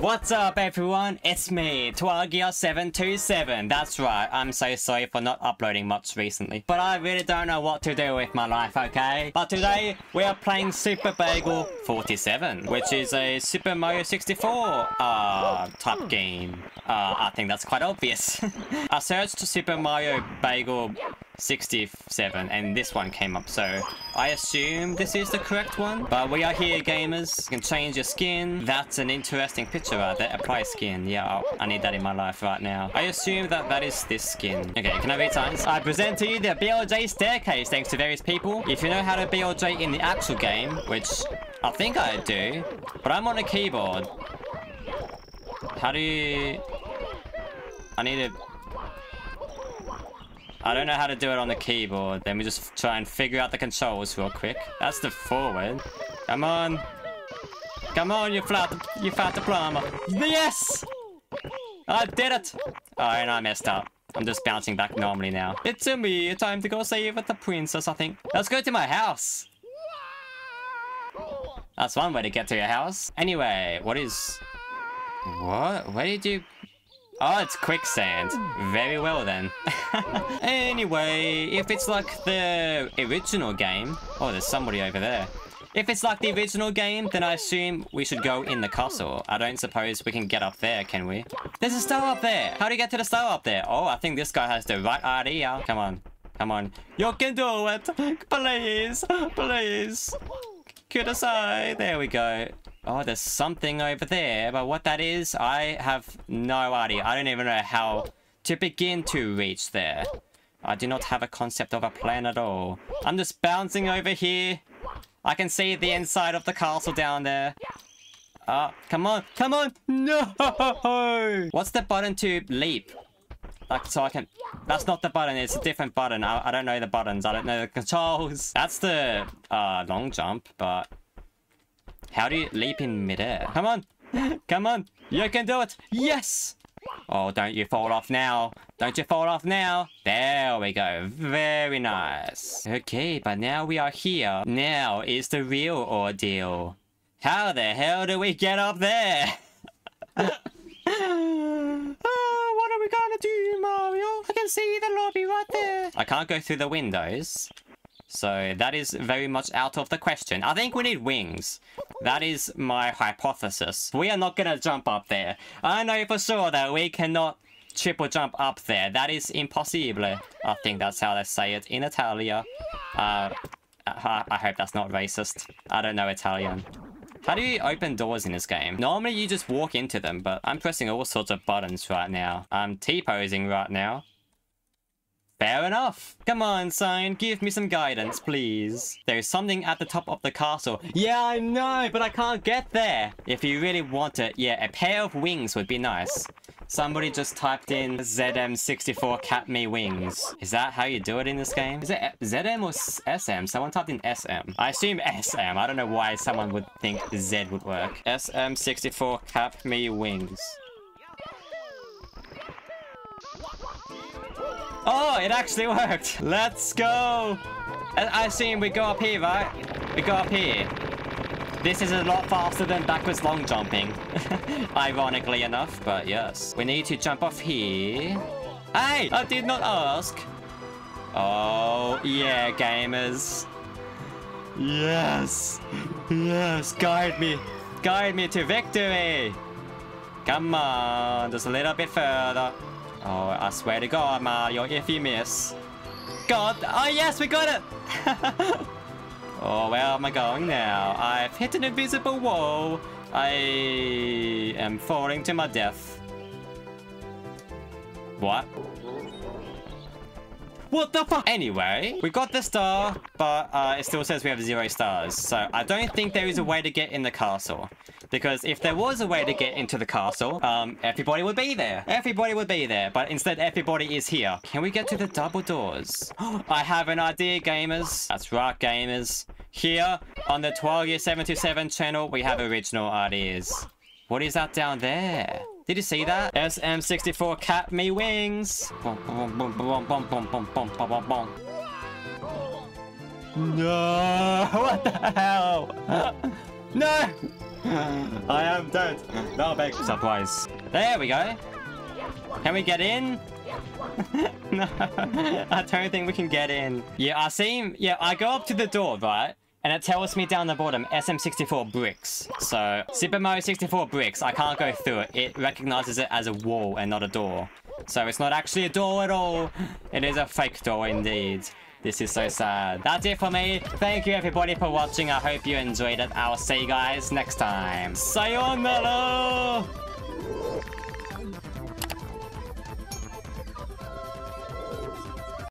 What's up everyone, it's me, Tuaghir727. That's right, I'm so sorry for not uploading much recently, but I really don't know what to do with my life, okay? But today, we are playing Super Bagel 47, which is a Super Mario 64 type game. I think that's quite obvious. I searched Super Mario Bagel 67 and this one came up, so I assume this is the correct one. But we are here, gamers. You can change your skin. That's an interesting picture right there. Apply skin. Yeah, I need that in my life right now. I assume that is this skin. Okay, can I read signs? I present to you the BLJ staircase thanks to various people. If you know how to BLJ in the actual game, which I think I do, but I'm on a keyboard. How do you... I don't know how to do it on the keyboard. Let me just try and figure out the controls real quick. That's the forward. Come on. Come on, you fat diploma. Yes! I did it! Oh, and I messed up. I'm just bouncing back normally now. It's me. Time to go save the princess, I think. Let's go to my house. That's one way to get to your house. Anyway, what is... What? Where did you... Oh, it's quicksand. Very well then. Anyway, if it's like the original game... Oh, there's somebody over there. If it's like the original game, then I assume we should go in the castle. I don't suppose we can get up there, can we? There's a star up there! How do you get to the star up there? Oh, I think this guy has the right idea. Come on. Come on. You can do it! Please! Please! Kudasai! There we go. Oh, there's something over there, but what that is, I have no idea. I don't even know how to begin to reach there. I do not have a concept of a plan at all. I'm just bouncing over here. I can see the inside of the castle down there. Ah, come on, come on! No! What's the button to leap? Like, so I can... That's not the button, it's a different button. I don't know the buttons, I don't know the controls. That's the long jump, but... How do you leap in midair? Come on! Come on! You can do it! Yes! Oh, don't you fall off now! Don't you fall off now! There we go! Very nice! Okay, but now we are here. Now is the real ordeal. How the hell do we get up there? What are we gonna do, Mario? I can see the lobby right there! I can't go through the windows. So that is very much out of the question. I think we need wings. That is my hypothesis. We are not gonna jump up there. I know for sure that we cannot triple jump up there. That is impossible. I think that's how they say it in Italia. I hope that's not racist. I don't know Italian. How do you open doors in this game? Normally you just walk into them, but I'm pressing all sorts of buttons right now. I'm T-posing right now. Fair enough. Come on, sign. Give me some guidance, please. There's something at the top of the castle. Yeah, I know, but I can't get there. If you really want it, yeah, a pair of wings would be nice. Somebody just typed in ZM64 cat me wings. Is that how you do it in this game? Is it ZM or SM? Someone typed in SM. I assume SM. I don't know why someone would think Z would work. SM64 cat me wings. Oh, it actually worked. Let's go. I assume we go up here, right? We go up here. This is a lot faster than backwards long jumping. Ironically enough, but yes. We need to jump off here. Hey, I did not ask. Oh, yeah, gamers. Yes. Yes, guide me. Guide me to victory. Come on, just a little bit further. Oh, I swear to God, Mario, if you miss... God! Oh, yes, we got it! Oh, where am I going now? I've hit an invisible wall. I am falling to my death. What? What the fuck? Anyway, we got the star, but it still says we have 0 stars. So I don't think there is a way to get in the castle. Because if there was a way to get into the castle, everybody would be there. Everybody would be there, but instead everybody is here. Can we get to the double doors? I have an idea, gamers. That's right, gamers. Here on the Tuaghir727 channel, we have original ideas. What is that down there? Did you see that? SM64 cat me wings. No! What the hell? No! I am dead. No, big surprise. There we go. Can we get in? No, I don't think we can get in. Yeah, I go up to the door, right? And it tells me down the bottom, SM64 bricks. So, Super Mario 64 bricks, I can't go through it. It recognizes it as a wall and not a door. So it's not actually a door at all. It is a fake door indeed. This is so sad. That's it for me. Thank you everybody for watching. I hope you enjoyed it. I'll see you guys next time. Sayonara!